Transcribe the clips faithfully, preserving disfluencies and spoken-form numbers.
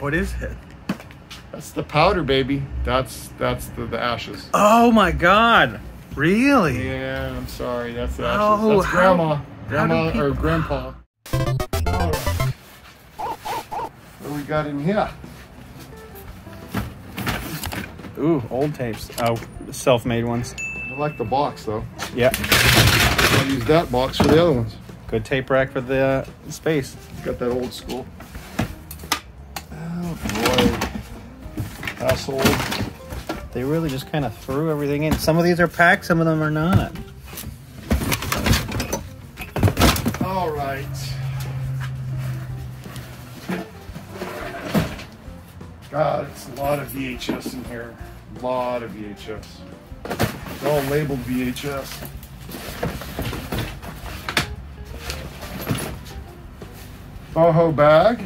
What is it? That's the powder, baby. That's that's the, the ashes. Oh my God! Really? Yeah, I'm sorry. That's the ashes. Oh, that's grandma, how, grandma how or grandpa. All right. What do we got in here? Ooh, old tapes. Oh, self-made ones. I like the box though. Yeah. I'll use that box for the other ones. Good tape rack for the uh, space. Got that old school. Oh boy. That's old. They really just kind of threw everything in. Some of these are packed, some of them are not. All right. God, it's a lot of V H S in here. A lot of V H S. It's all labeled V H S. Boho bag.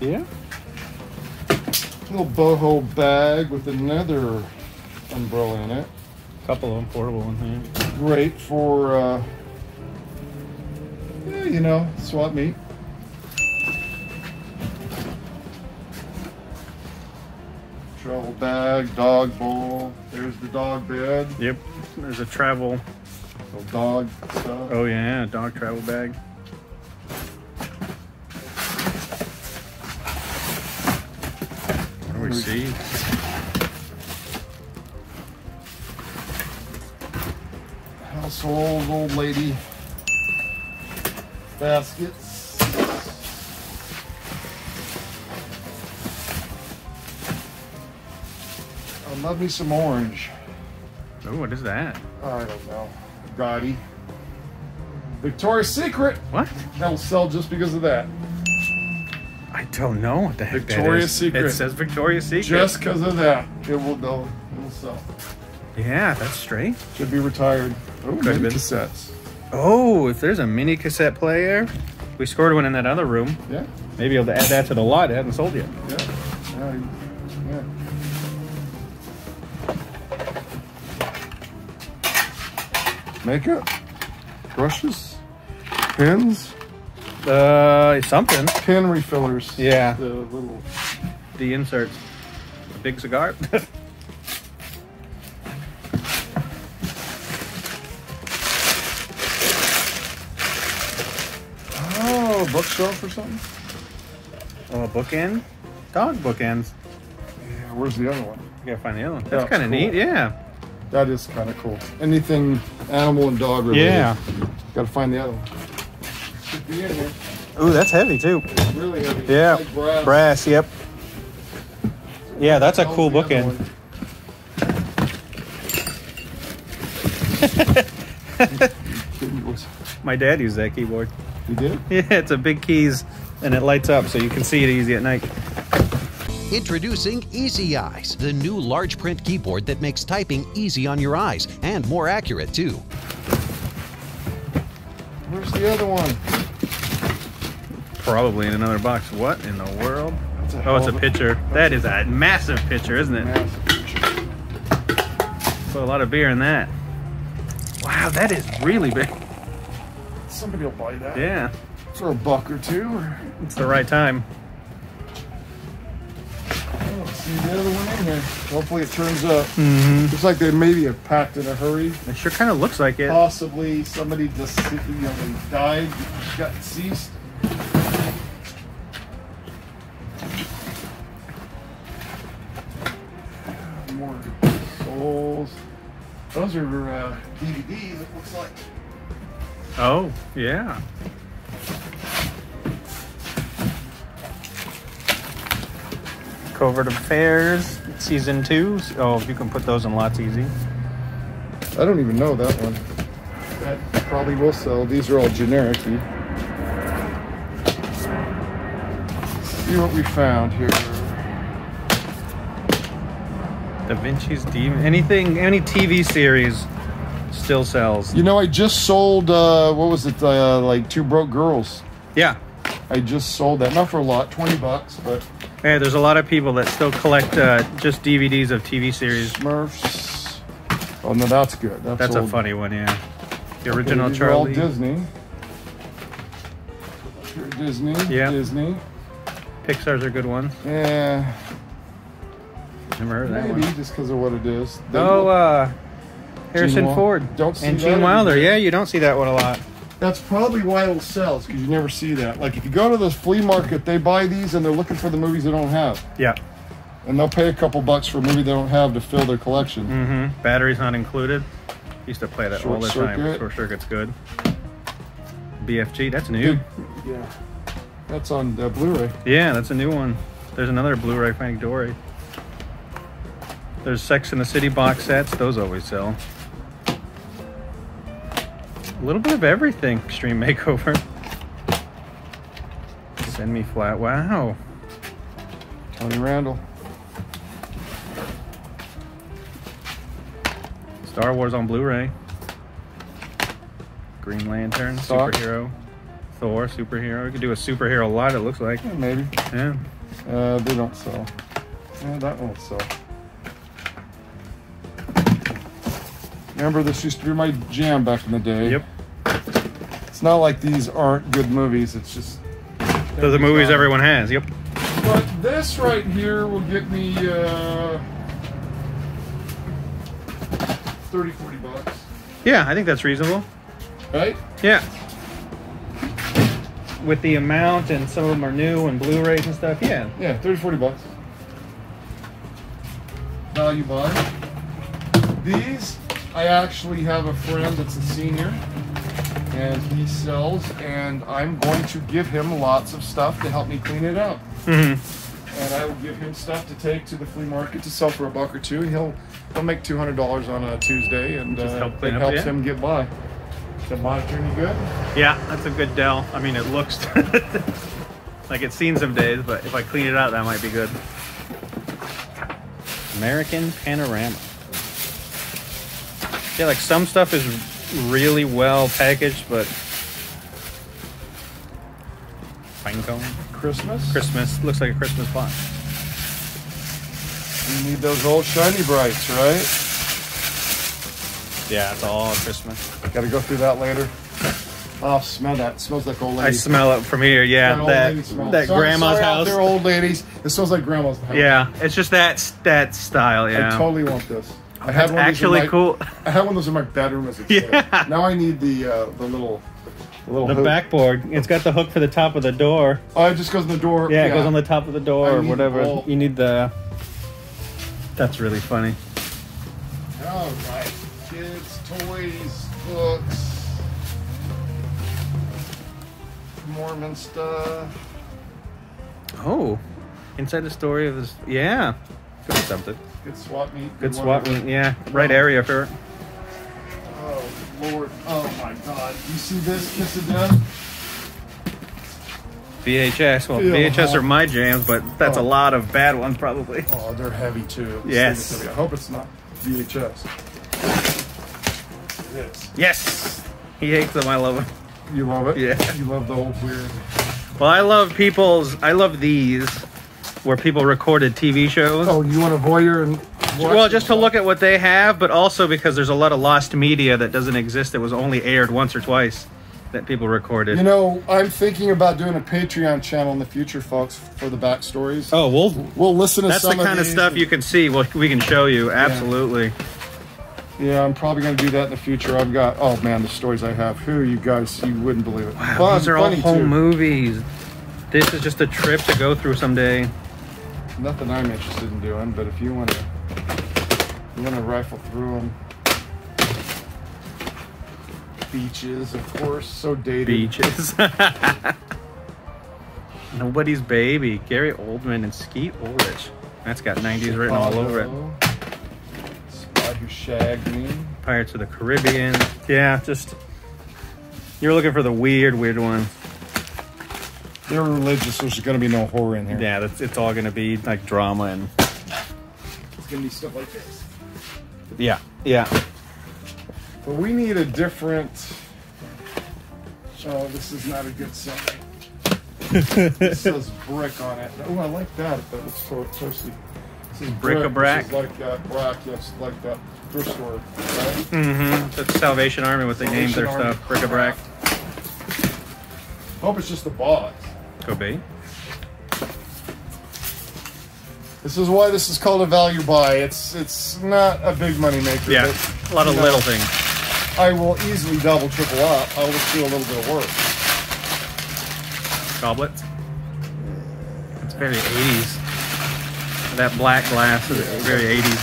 Yeah. Little boho bag with another umbrella in it. Couple of them, portable ones. Yeah. Great for, uh, yeah, you know, swap meet. Travel bag, dog bowl. There's the dog bed. Yep. There's a travel. Little dog stuff. Oh yeah, dog travel bag. What do we see? Household old lady baskets. I love me some orange. Oh, what is that? I don't know. Gotti. Victoria's Secret. What? That'll sell just because of that. I don't know what the heck Victoria's that is. Victoria's Secret. It says Victoria's Secret. Just because of that, it will go. It will sell. Yeah, that's straight. Should be retired. Oh, mini cassettes. Oh, if there's a mini cassette player. We scored one in that other room. Yeah. Maybe able to add that to the lot. It hasn't sold yet. Yeah. Uh, yeah. Makeup, brushes, pins. Uh, something. Pin refillers. Yeah. The little. The inserts. A big cigar. Bookshelf or something? Uh, bookend? Dog bookends. Yeah, where's the other one? You gotta find the other one. That's yeah, kind of cool. Neat, yeah. That is kind of cool. Anything animal and dog related. Yeah. Gotta find the other one. Should be in here. Ooh, that's heavy too. It's really heavy. Yeah. Like brass. brass, yep. Yeah, that's a cool bookend. My dad used that keyboard. You did? Yeah, it's a big keys and it lights up so you can see it easy at night. Introducing Easy Eyes, the new large print keyboard that makes typing easy on your eyes and more accurate too. Where's the other one? Probably in another box. What in the world? Oh, it's a picture. That is a massive picture, isn't it? Massive picture. Put a lot of beer in that. Wow, that is really big. Somebody will buy that. Yeah. For a buck or two. Or... It's the right time. Oh, see the other one in here. Hopefully it turns up. Mm-hmm. Looks like they maybe have packed in a hurry. It sure kind of looks like it. Possibly somebody just you know, died, got deceased. More souls. Those are uh, D V Ds, it looks like. Oh, yeah. Covert Affairs, season two. Oh, you can put those in lots easy. I don't even know that one. That probably will sell. These are all generic. Let's see what we found here. Da Vinci's Demon. Anything, any T V series. Still sells. You know, I just sold, uh, what was it, uh, like Two Broke Girls. Yeah. I just sold that. Not for a lot, twenty bucks, but. Yeah, there's a lot of people that still collect uh, just D V Ds of T V series. Smurfs. Oh no, that's good. That's, that's a funny one, yeah. The original okay, Charlie. All Disney. Disney. Yeah. Disney. Pixar's a good one. Yeah. Remember that Maybe one? Just because of what it is. They oh, uh, Harrison Ford. Don't see and Gene Wilder. Anymore. Yeah, you don't see that one a lot. That's probably why it sells, because you never see that. Like if you go to the flea market, they buy these and they're looking for the movies they don't have. Yeah. And they'll pay a couple bucks for a movie they don't have to fill their collection. Mm-hmm. Batteries Not Included. Used to play that Short all the circuit. time. Short Circuit's good. B F G, that's new. Dude, yeah. That's on uh, Blu-ray. Yeah, that's a new one. There's another Blu-ray, Finding Dory. There's Sex and the City box sets. Those always sell. A little bit of everything. Extreme Makeover. Send Me Flat. Wow. Tony Randall. Star Wars on Blu-ray. Green Lantern, Sock. Superhero. Thor, superhero. We could do a superhero lot, it looks like. Yeah, maybe. Yeah. Uh, they don't sell. Yeah, that won't sell. Remember, this used to be my jam back in the day. Yep. It's not like these aren't good movies. It's just... They're the movies not. everyone has. Yep. But this right here will get me... Uh, thirty, forty bucks. Yeah, I think that's reasonable. Right? Yeah. With the amount, and some of them are new and Blu-rays and stuff, yeah. Yeah, thirty, forty bucks. Value buy. These, I actually have a friend that's a senior, and he sells, and I'm going to give him lots of stuff to help me clean it out. Mm-hmm. And I will give him stuff to take to the flea market to sell for a buck or two. He'll he'll make two hundred dollars on a Tuesday, and uh, help it up, helps yeah. him get by. Is the monitor any good? Yeah, that's a good Dell. I mean, it looks like it's seen some days, but if I clean it out, that might be good. American Panorama. Yeah, like some stuff is really well packaged, but fine cone. Christmas? Christmas. Looks like a Christmas box. You need those old shiny brights, right? Yeah, it's all Christmas. Gotta go through that later. Oh, smell that. It smells like old lady. I smell it from here, yeah. That, that, that sorry, grandma's sorry house. They're old ladies. It smells like grandma's house. Yeah, it's just that, that style, yeah. I totally want this. I had one actually my, cool. I had one of those in my bedroom as a kid. Yeah. Now I need the, uh, the little... The hook. backboard. It's got the hook for the top of the door. Oh, it just goes on the door. Yeah, yeah. It goes on the top of the door I or whatever. All... You need the... That's really funny. All right. Kids, toys, books, Mormon stuff. Oh. Inside the story of this... Yeah. Could be something. Good swap meet. Good, good swap meet, yeah. Right oh. area for it. Oh, Lord. Oh, my God. You see this, Kiss of Death? V H S. Well, V H S are my jams, but that's oh. a lot of bad ones, probably. Oh, they're heavy, too. Yes. Heavy. I hope it's not V H S. It is. Yes. He hates them. I love them. You love it? Yeah. You love the old weird. Well, I love people's... I love these, where people recorded T V shows. Oh, you want a voyeur and... Well, just to look at what they have, but also because there's a lot of lost media that doesn't exist that was only aired once or twice that people recorded. You know, I'm thinking about doing a Patreon channel in the future, folks, for the backstories. Oh, we'll we'll listen to some of these. That's the kind of stuff you can see. Well, we can show you, absolutely. Yeah, yeah, I'm probably going to do that in the future. I've got, oh man, the stories I have. Who you guys, you wouldn't believe it. Wow, these are all home movies. This is just a trip to go through someday. Nothing I'm interested in doing, but if you want to. I'm gonna rifle through them. Beaches, of course, so dated. Beaches. Nobody's Baby. Gary Oldman and Skeet Ulrich. That's got nineties written all over it. Spot Who Shagged Me. Pirates of the Caribbean. Yeah, just you're looking for the weird, weird one. They're religious, so there's gonna be no horror in here. Yeah, that's, it's all gonna be like drama and. It's gonna be stuff like this. Yeah, yeah. But we need a different... Oh, this is not a good sign. This says brick on it. Oh, I like that. That looks so toasty. This is bric-a-brac. This is like that brack, yes, like that thrift store, right? Mm-hmm. That's Salvation Army, what they named their Army. Stuff. Bric-a-brac. Hope it's just a box. Could be. This is why this is called a value buy. It's it's not a big money maker. Yeah, but, a lot of know, little things. I will easily double, triple up. I will just do a little bit of work. Goblet. It's very eighties. That black glass is yeah, very okay. eighties.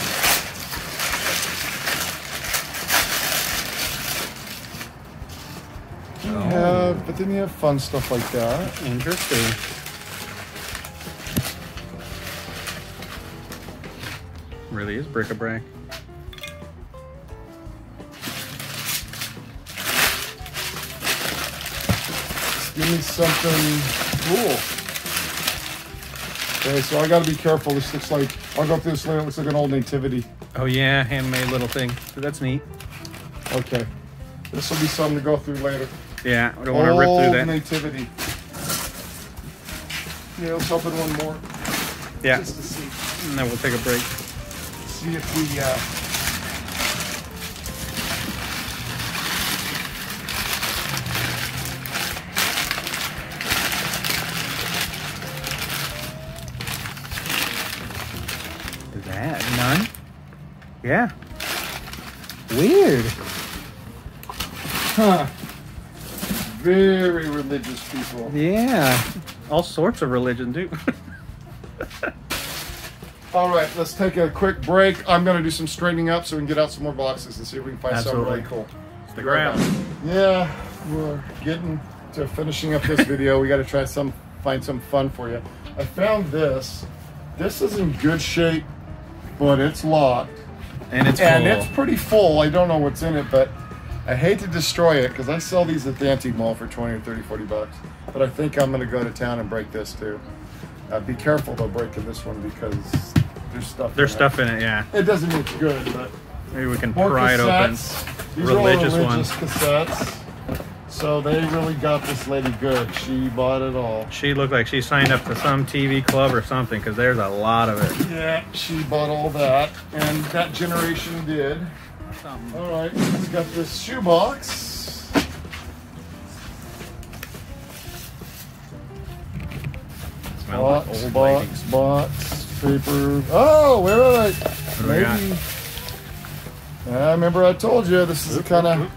You oh. have, but then you have fun stuff like that. Interesting. Really is bric-a-brac. Give me something cool. Okay, so I gotta be careful. This looks like, I'll go through this later. It looks like an old nativity. Oh yeah, handmade little thing. So that's neat. Okay. This will be something to go through later. Yeah, I don't want to rip through that. Old nativity. Yeah, let's open one more. Yeah. Just to see. And then we'll take a break. See if we uh is that none? Yeah. Weird. Huh. Very religious people. Yeah. All sorts of religion too. All right, let's take a quick break. I'm going to do some straightening up so we can get out some more boxes and see if we can find Absolutely. something really cool. Stick around. Yeah, we're getting to finishing up this video. We got to try some, find some fun for you. I found this. This is in good shape, but it's locked. And it's full. And it's pretty full. I don't know what's in it, but I hate to destroy it because I sell these at the antique mall for twenty or thirty, forty bucks. But I think I'm going to go to town and break this too. Uh, be careful about breaking this one because there's stuff There's in stuff it. in it, yeah. It doesn't look good, but... Maybe we can pry it open. These religious, are all religious ones. Cassettes. So they really got this lady good. She bought it all. She looked like she signed up to some T V club or something, because there's a lot of it. Yeah, she bought all that, and that generation did. Something. All right, she's got this shoebox. Box, old box, box. Paper. Oh, where are they? Maybe. I remember I told you this is kind of.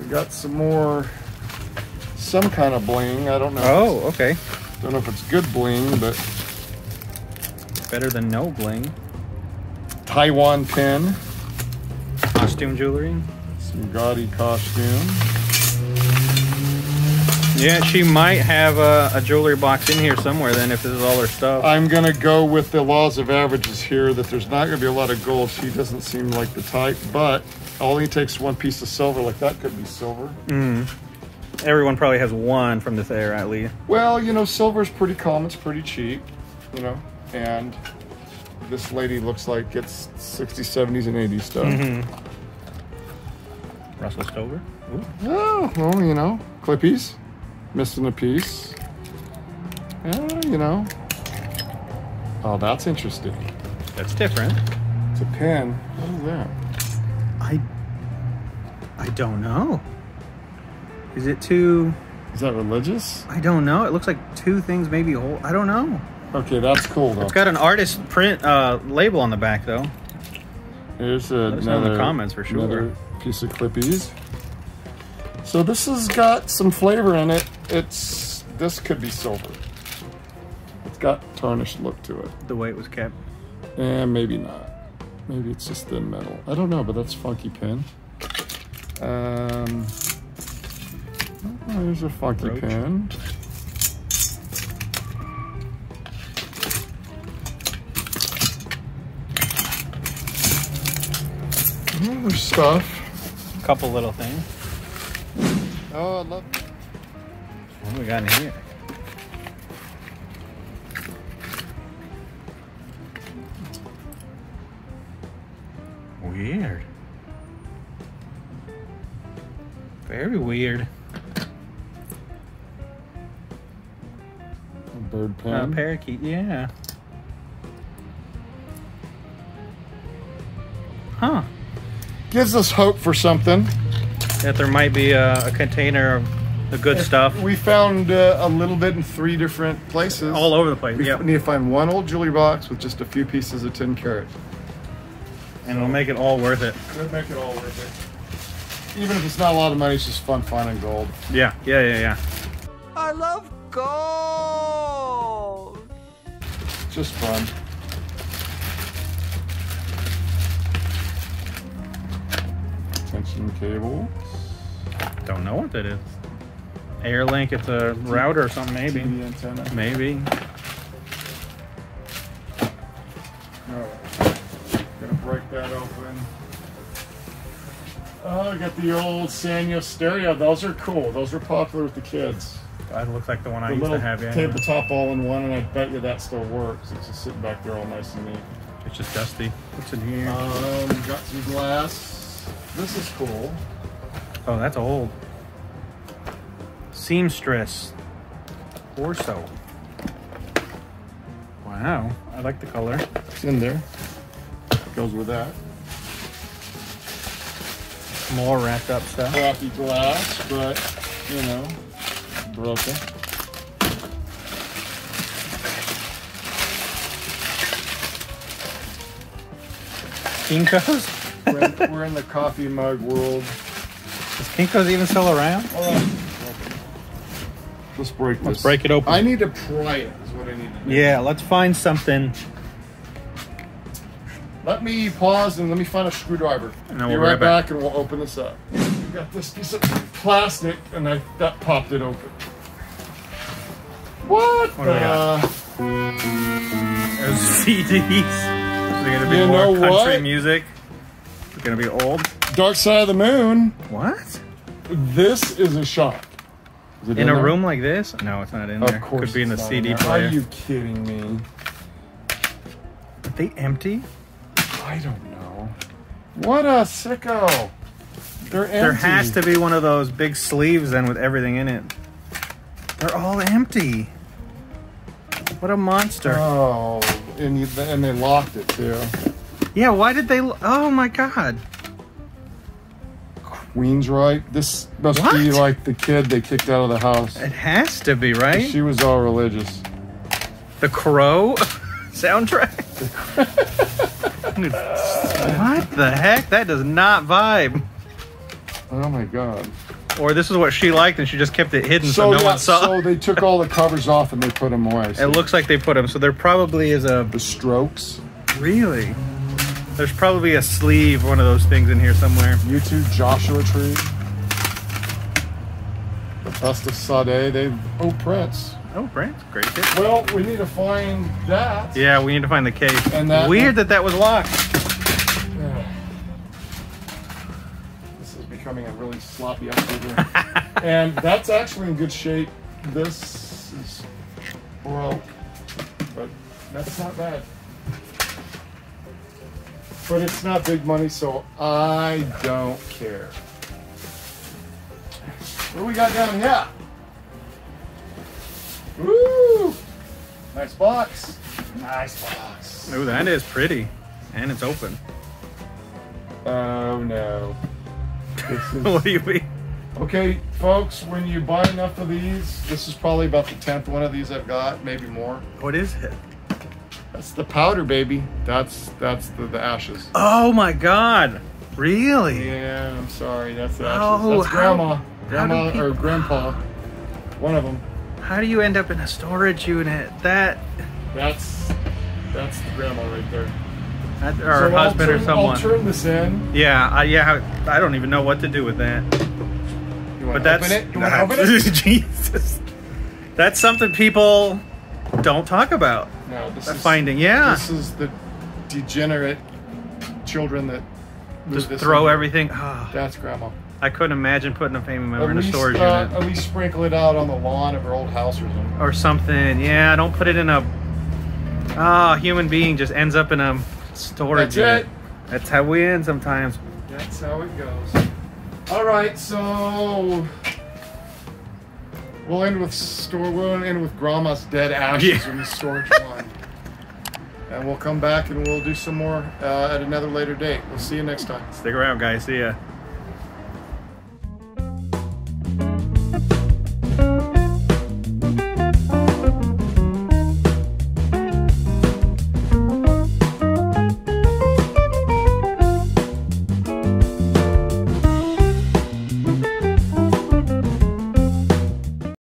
We got some more. Some kind of bling. I don't know. Oh, okay. Don't know if it's good bling, but better than no bling. Taiwan pin. Costume jewelry. Some gaudy costume. Yeah, she might have a, a jewelry box in here somewhere then if this is all her stuff. I'm going to go with the laws of averages here that there's not going to be a lot of gold. She doesn't seem like the type, but only takes one piece of silver. Like that could be silver. Mm. Everyone probably has one from this era at least. Well, you know, silver's pretty common. It's pretty cheap, you know, and this lady looks like it's sixties, seventies, and eighties stuff. Mm-hmm. Russell Stover? Ooh. Oh, well, you know, Clippies. Missing a piece. Yeah, you know. Oh, that's interesting. That's different. It's a pin. What is that? I I don't know. Is it two? Is that religious? I don't know. It looks like two things maybe whole. I don't know. Okay, that's cool though. It's got an artist print uh, label on the back though. There's another. Let us know in the comments for sure. Another piece of Clippies. So this has got some flavor in it. It's, this could be silver. It's got tarnished look to it. The way it was kept. And maybe not. Maybe it's just thin metal. I don't know, but that's funky pin. Um, there's a funky Roach. pin. And there's stuff. A couple little things. Oh, I love it. What do we got in here? Weird. Very weird. A bird pen. A parakeet, yeah. Huh. Gives us hope for something. That there might be a, a container of the good if stuff. We found uh, a little bit in three different places. All over the place, we yeah. We need to find one old jewelry box with just a few pieces of tin carat. And so it'll make it all worth it. It'll make it all worth it. Even if it's not a lot of money, it's just fun finding gold. Yeah, yeah, yeah, yeah. I love gold! Just fun. Tension cable. Don't know what that is. Airlink, it's a router or something, maybe. T V antenna. Maybe. Alright. Gonna break that open. Oh, I got the old Sanyo stereo. Those are cool. Those were popular with the kids. That looks like the one I the used to have. Yeah. Tabletop all in one, and I bet you that still works. It's just sitting back there all nice and neat. It's just dusty. What's in here? Um, got some glass. This is cool. Oh, that's old. Seamstress. Orso. Wow. I like the color. It's in there. Goes with that. More wrapped up stuff. Crappy glass, but, you know, broken. Kinko's? we're, we're in the coffee mug world. Is Kinko's even still around? Oh. Let's break this. Let's break it open. I need to pry it, is what I need to do. Yeah, let's find something. Let me pause and let me find a screwdriver. And then we'll be right back. back and we'll open this up. We've got this piece of plastic and I, that popped it open. What, what the? There's C Ds. They're gonna be you more country what? music. They're gonna be old. Dark Side of the Moon. What? This is a shop. Is it in, in a there? room like this? No, it's not in of there. Of course, could be in the C D player. Are you kidding me? Are they empty? I don't know. What a sicko! They're empty. There has to be one of those big sleeves then with everything in it. They're all empty. What a monster! Oh, and you, and they locked it too. Yeah, why did they? Oh my god! Queensryche. This must what? be like the kid they kicked out of the house. It has to be, right? She was all religious. The Crow soundtrack. What the heck? That does not vibe. Oh my god. Or this is what she liked and she just kept it hidden so, so no that, one saw. So they took all the covers off and they put them away. So. It looks like they put them. So there probably is a... The Strokes. Really? There's probably a sleeve, one of those things in here somewhere. YouTube Joshua Tree. The best of Sade. They oh Prince. Oh Prince, great kid. Well, we need to find that. Yeah, we need to find the case. And that weird one. that that was locked. Yeah. This is becoming a really sloppy episode. And that's actually in good shape. This is broke, but that's not bad. But it's not big money, so I don't care. What do we got down here? Woo! Nice box. Nice box. Oh, that is pretty. And it's open. Oh, no. This is... What do you mean? Okay, folks, when you buy enough of these, this is probably about the tenth one of these I've got, maybe more. What is it? That's the powder, baby. That's that's the, the ashes. Oh my god. Really? Yeah, I'm sorry. That's the ashes. Oh, that's grandma. How, grandma how people, or grandpa. One of them. How do you end up in a storage unit? That That's that's the grandma right there. That, or so her I'll husband turn, or someone. I'll turn this in. Yeah, I yeah, I don't even know what to do with that. You want to open it? You want to open it? Jesus. That's something people don't talk about. No, this is finding. Yeah, this is the degenerate children that just throw everything. Oh, that's grandma. I couldn't imagine putting a family member in a storage unit. At least sprinkle it out on the lawn of her old house or something. Or something. Yeah, don't put it in a. Ah, oh, human being just ends up in a storage unit. That's it. That's how we end sometimes. That's how it goes. All right, so. We'll end with store. We'll end with grandma's dead ashes yeah. in the storage line. and we'll come back and we'll do some more uh, at another later date. We'll see you next time. Stick around, guys. See ya.